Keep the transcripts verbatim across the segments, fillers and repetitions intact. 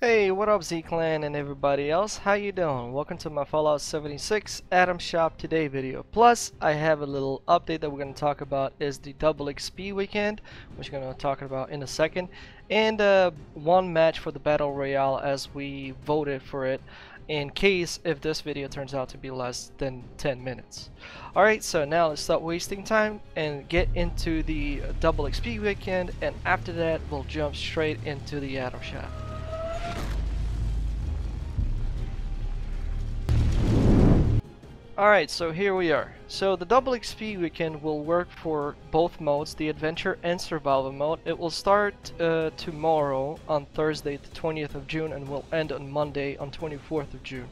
Hey, what up Z Clan and everybody else, how you doing? Welcome to my Fallout seventy-six Atom Shop Today video. Plus, I have a little update that we're going to talk about is the double X P weekend, which we're going to talk about in a second, and uh, one match for the Battle Royale as we voted for it in case if this video turns out to be less than ten minutes. Alright, so now let's stop wasting time and get into the double X P weekend, and after that we'll jump straight into the Atom Shop. Alright, so here we are. So the double X P weekend will work for both modes, the adventure and survival mode. It will start uh, tomorrow on Thursday the twentieth of June and will end on Monday on twenty-fourth of June.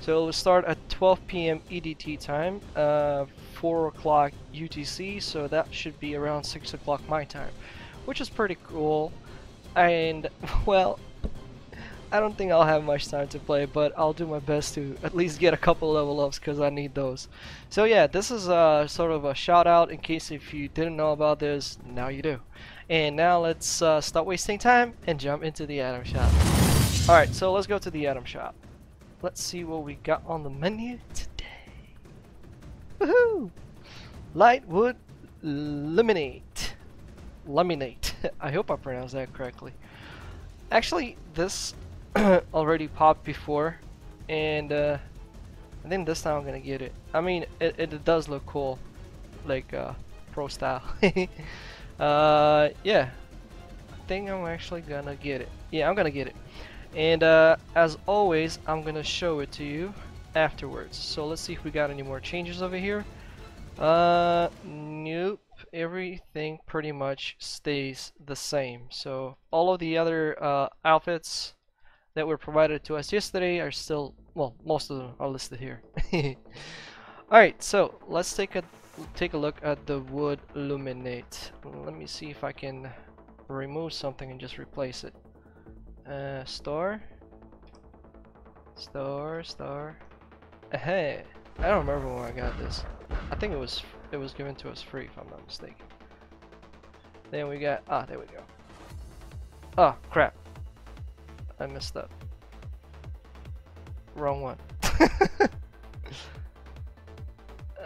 So it will start at twelve P M E D T time, uh, four o'clock U T C, so that should be around six o'clock my time, which is pretty cool. And well, I don't think I'll have much time to play, but I'll do my best to at least get a couple level ups because I need those. So yeah, this is a, sort of a shout out in case if you didn't know about this, now you do. And now let's uh, stop wasting time and jump into the Atom Shop. Alright, so let's go to the Atom Shop. Let's see what we got on the menu today. Woohoo! Lightwood Laminate. Laminate. I hope I pronounced that correctly. Actually, this already popped before, and uh, I think this time I'm gonna get it. I mean, it, it, it does look cool, like uh, pro style. uh, yeah, I think I'm actually gonna get it. Yeah, I'm gonna get it. And uh, as always, I'm gonna show it to you afterwards. So let's see if we got any more changes over here. Uh, nope, everything pretty much stays the same. So all of the other uh, outfits that were provided to us yesterday are still, well, most of them are listed here. Alright, so let's take a take a look at the wood illuminate. Let me see if I can remove something and just replace it. Uh, store, store, store. Hey, I don't remember where I got this. I think it was it was given to us free, if I'm not mistaken. Then we got ah, there we go. Ah, oh, crap. I messed up. Wrong one.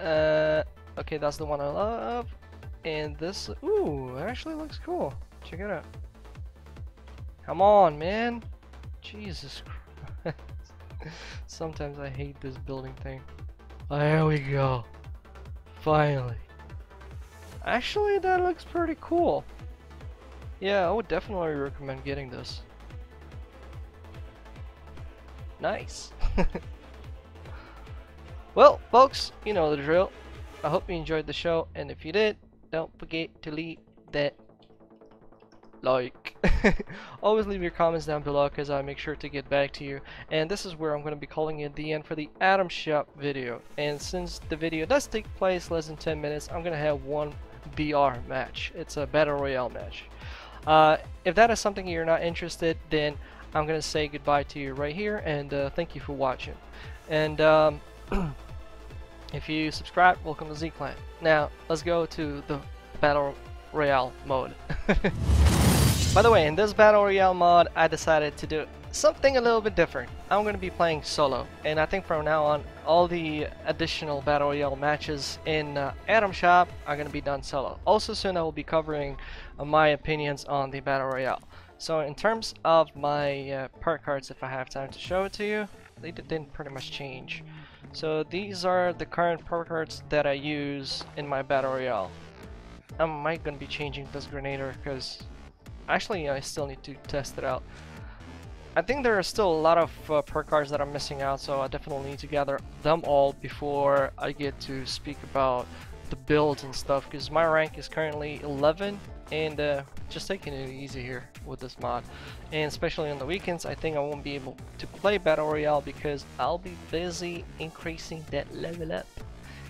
uh, okay, that's the one I love. And this, ooh, it actually looks cool. Check it out. Come on, man. Jesus Christ. Sometimes I hate this building thing. Oh, there we go. Finally. Actually, that looks pretty cool. Yeah, I would definitely recommend getting this. Nice. Well, folks, you know the drill. I hope you enjoyed the show, and if you did, don't forget to leave that like. Always leave your comments down below because I make sure to get back to you, and this is where I'm going to be calling it the end for the Atom Shop video. And since the video does take place less than ten minutes, I'm going to have one B R match. It's a Battle Royale match. Uh, if that is something you're not interested, then I'm gonna say goodbye to you right here, and uh, thank you for watching. And um, if you subscribe, welcome to Z Clan. Now let's go to the Battle Royale mode. By the way, in this Battle Royale mod, I decided to do something a little bit different. I'm gonna be playing solo, and I think from now on, all the additional Battle Royale matches in uh, Atom Shop are gonna be done solo. Also, soon I will be covering uh, my opinions on the Battle Royale. So in terms of my uh, perk cards, if I have time to show it to you, they didn't pretty much change. So these are the current perk cards that I use in my Battle Royale. I might gonna be changing this Grenadier because actually I still need to test it out. I think there are still a lot of uh, perk cards that I'm missing out, so I definitely need to gather them all before I get to speak about the builds and stuff, because my rank is currently eleven, and uh, just taking it easy here with this mod, and especially on the weekends I think I won't be able to play Battle Royale because I'll be busy increasing that level up,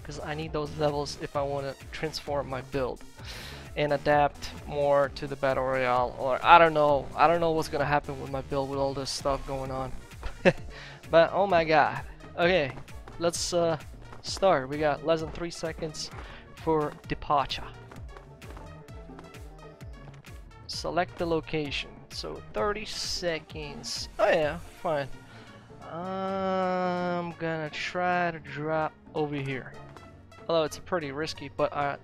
because I need those levels if I want to transform my build and adapt more to the Battle Royale. Or I don't know I don't know what's gonna happen with my build with all this stuff going on. But oh my god. Okay, let's uh, start. We got less than three seconds for departure. Select the location. so thirty seconds. Oh yeah, fine. I'm gonna try to drop over here. Although it's pretty risky, but I,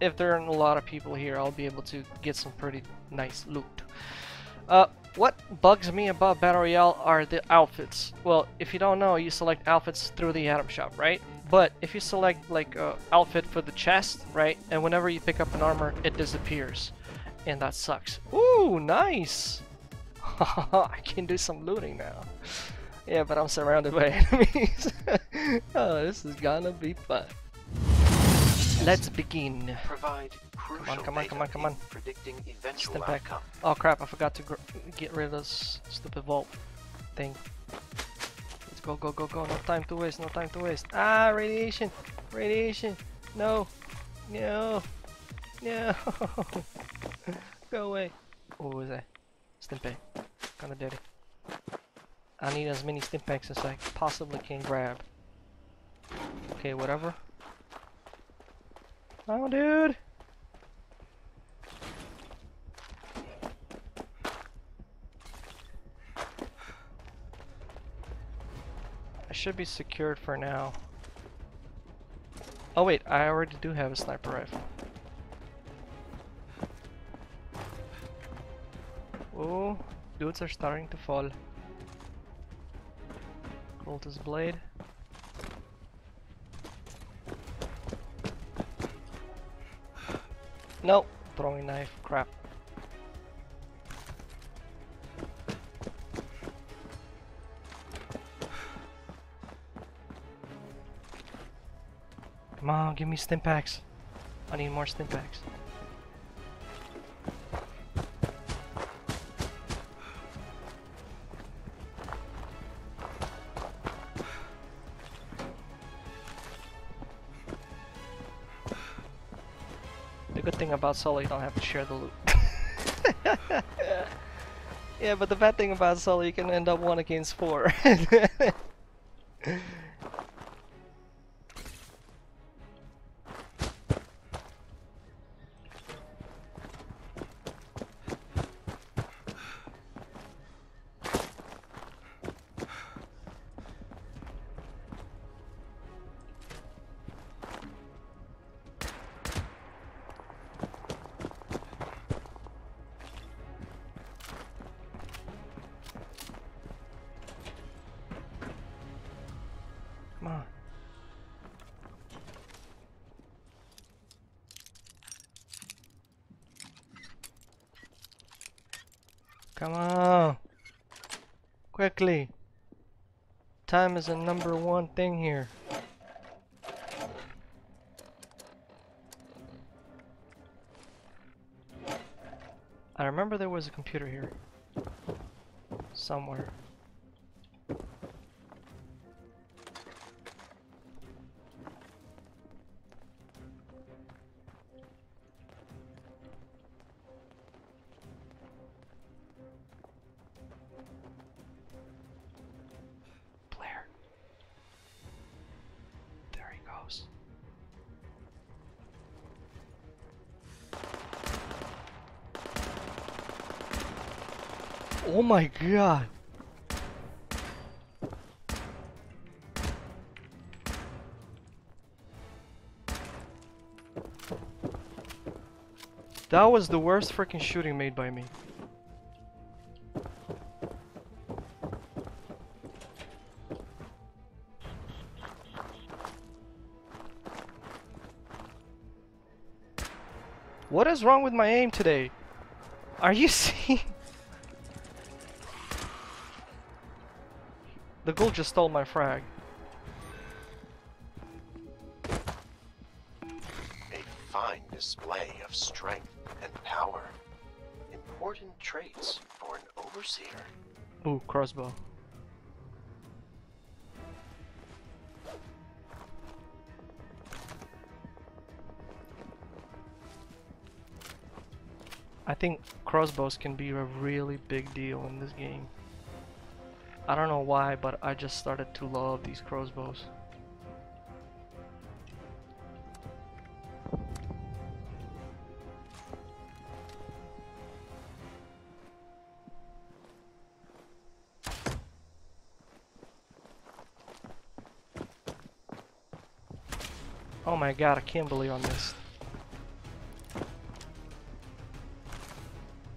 if there aren't a lot of people here, I'll be able to get some pretty nice loot. Uh, what bugs me about Battle Royale are the outfits. Well, if you don't know, you select outfits through the Atom Shop, right? But if you select like uh, outfit for the chest, right? And whenever you pick up an armor, it disappears. And that sucks. Ooh, nice! I can do some looting now. Yeah, but I'm surrounded by enemies. Oh, this is gonna be fun. Let's begin. Provide come on, come on, come on, come on. Stimpak. Oh crap, I forgot to gr get rid of this stupid vault thing. Let's go, go, go, go. No time to waste, no time to waste. Ah, radiation. Radiation. No. No. No. Go away. Oh, what was that? Stimpak. Kinda dirty. I need as many Stimpaks as I possibly can grab. Okay, whatever. Oh, dude! I should be secured for now. Oh wait, I already do have a sniper rifle. Oh, dudes are starting to fall. His blade. No, throwing knife. Crap. Come on, give me Stimpaks. I need more Stimpaks. The good thing about solo, you don't have to share the loot. Yeah, but the bad thing about solo, you can end up one against four. Come on, quickly. Time is the number one thing here. I remember there was a computer here somewhere. Oh my god! That was the worst freaking shooting made by me. What is wrong with my aim today? Are you seeing? The ghoul just stole my frag. A fine display of strength and power. Important traits for an overseer. Ooh, crossbow. I think crossbows can be a really big deal in this game. I don't know why, but I just started to love these crossbows. Oh my god, I can't believe I missed.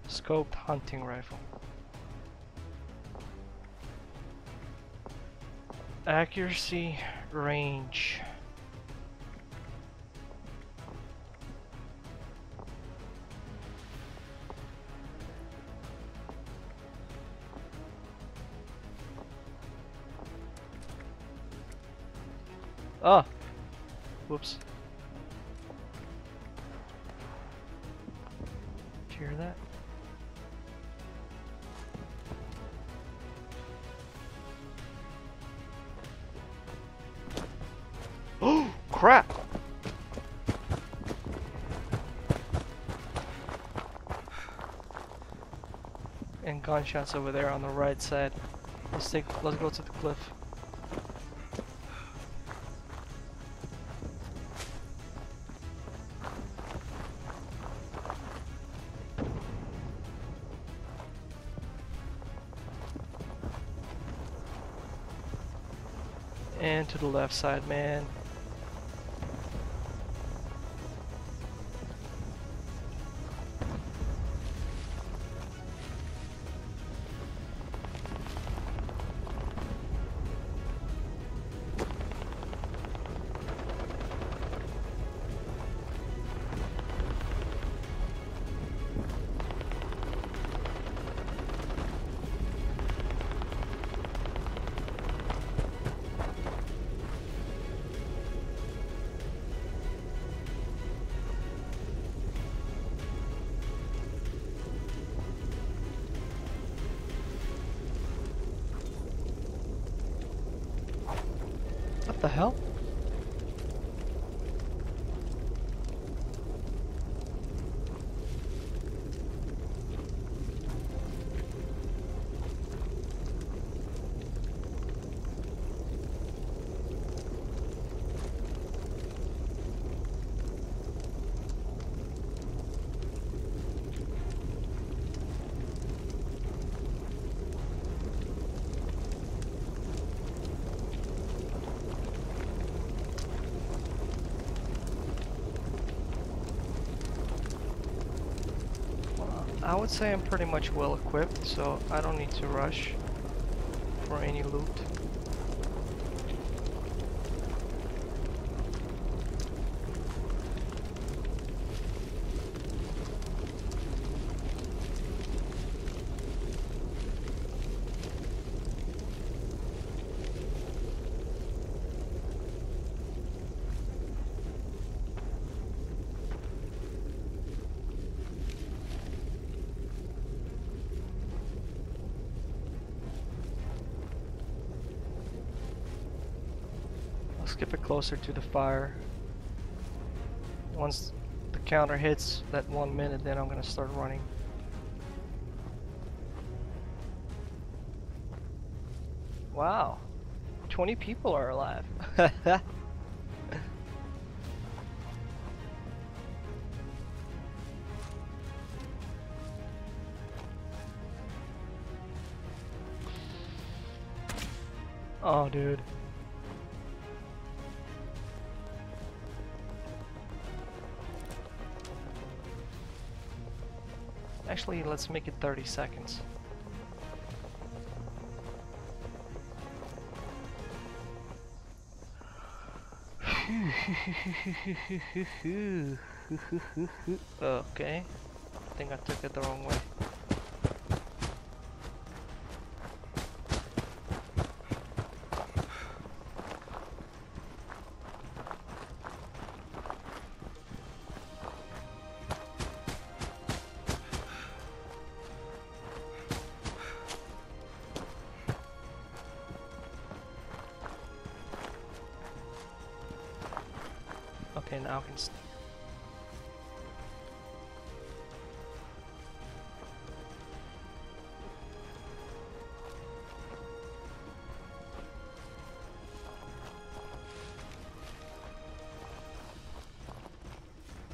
Scoped hunting rifle. Accuracy, range. Ah! Whoops. Did you hear that? Oh, crap! And gunshots over there on the right side. Let's take, let's go to the cliff. And to the left side, man. What the hell? I would say I'm pretty much well equipped, so I don't need to rush for any loot. Let's get it closer to the fire. Once the counter hits that one minute, then I'm gonna start running. Wow, twenty people are alive. Oh, dude. Actually, let's make it thirty seconds. Okay. I think I took it the wrong way. Okay, now I can sneak.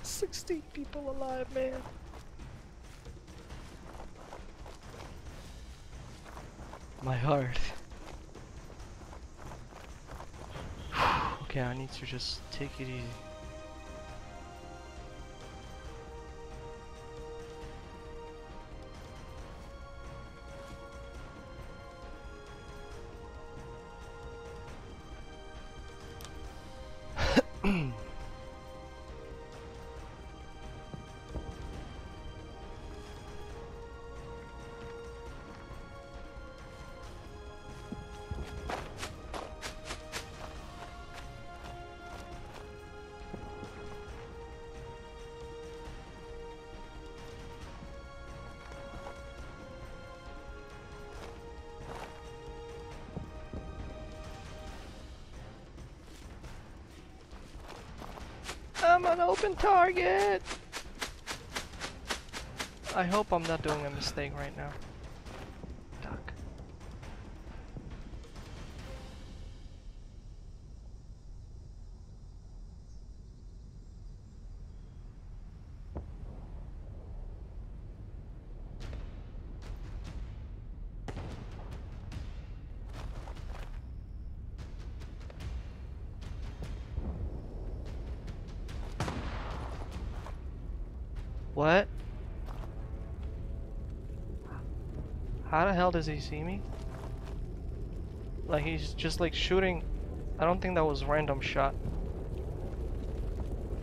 Sixteen people alive, man. My heart. Okay, I need to just take it easy. An open target. I hope I'm not doing a mistake right now. Duck. What? How the hell does he see me? Like, he's just like shooting. I don't think that was random shot.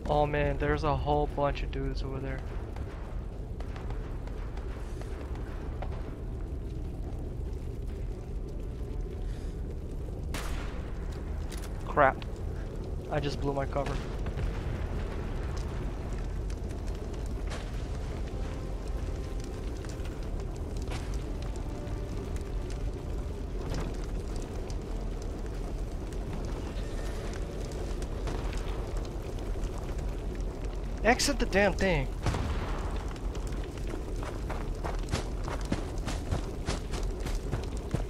Oh man, there's a whole bunch of dudes over there. Crap. I just blew my cover. Exit the damn thing.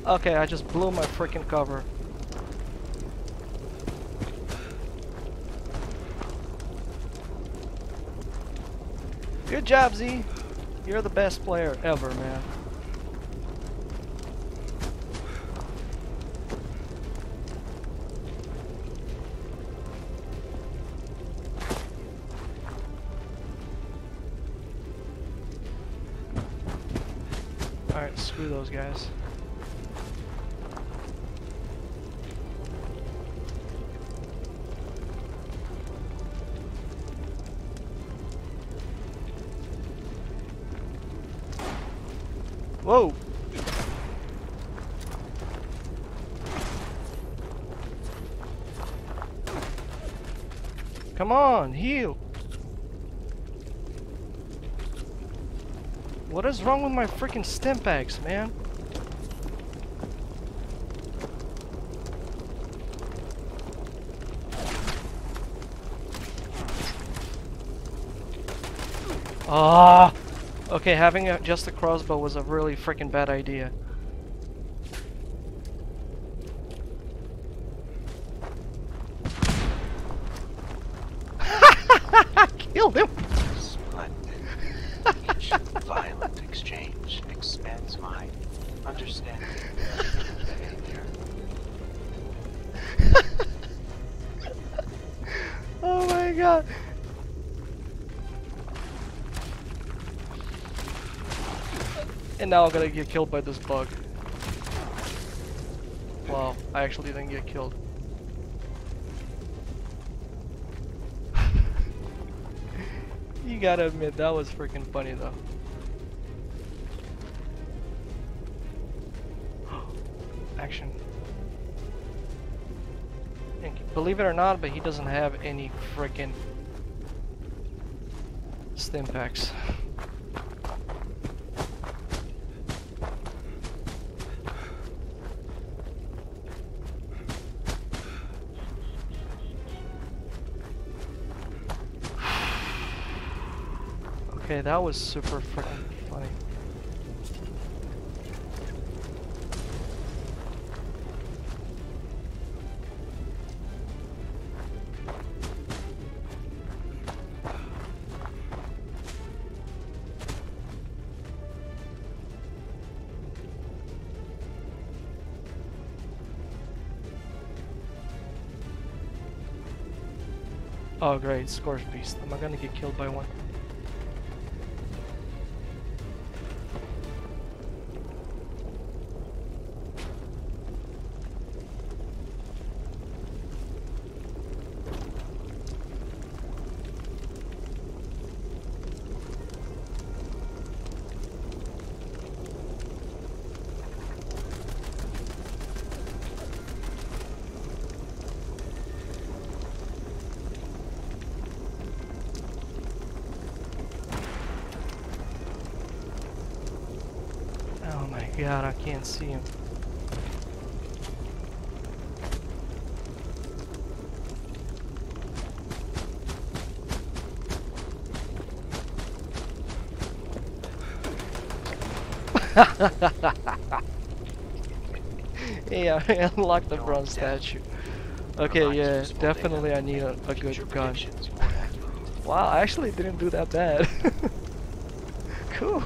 Okay, I just blew my freaking cover. Good job, Z. You're the best player ever, man. Alright, screw those guys. Whoa! Come on, heal! What is wrong with my freaking Stimpaks, man? Ah, okay. Having a, just a crossbow was a really freaking bad idea. I killed him. Violent exchange expands my understanding of behavior. Oh my god. And now I'm gonna get killed by this bug. Wow, I actually didn't get killed. You gotta admit, that was freaking funny though. Action. And believe it or not, but he doesn't have any freaking Stimpaks. Okay, that was super freaking funny. Oh great, Scorched Beast. Am I gonna get killed by one? God, I can't see him. Yeah, I unlocked the bronze statue. Okay, yeah, definitely I need a, a good gun. Wow, I actually didn't do that bad. Cool.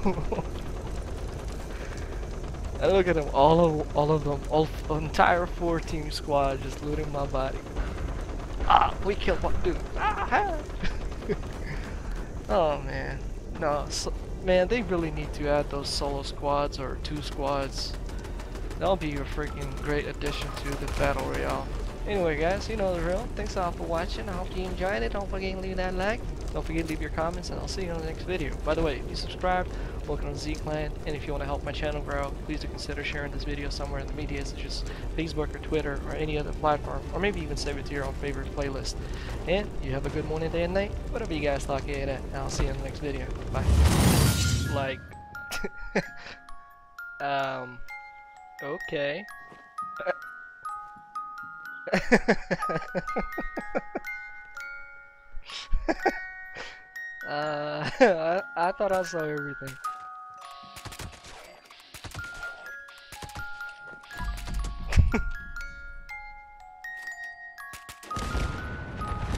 And look at them, all of all of them, all entire four team squad just looting my body. Ah, we killed one dude. Ah, oh man, no, so, man, they really need to add those solo squads or two squads. That'll be your freaking great addition to the battle royale. Anyway, guys, you know the drill. Thanks all for watching. I hope you enjoyed it. Don't forget to leave that like. Don't forget to leave your comments, and I'll see you on the next video. By the way, if you subscribed, welcome to Z Clan, and if you want to help my channel grow, please do consider sharing this video somewhere in the media, such as Facebook or Twitter or any other platform, or maybe even save it to your own favorite playlist. And you have a good morning, day, and night, whatever you guys like it at, and I'll see you in the next video. Bye. Like, um, okay. Uh, I, I thought I saw everything.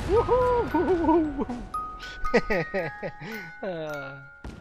Woohoo! uh.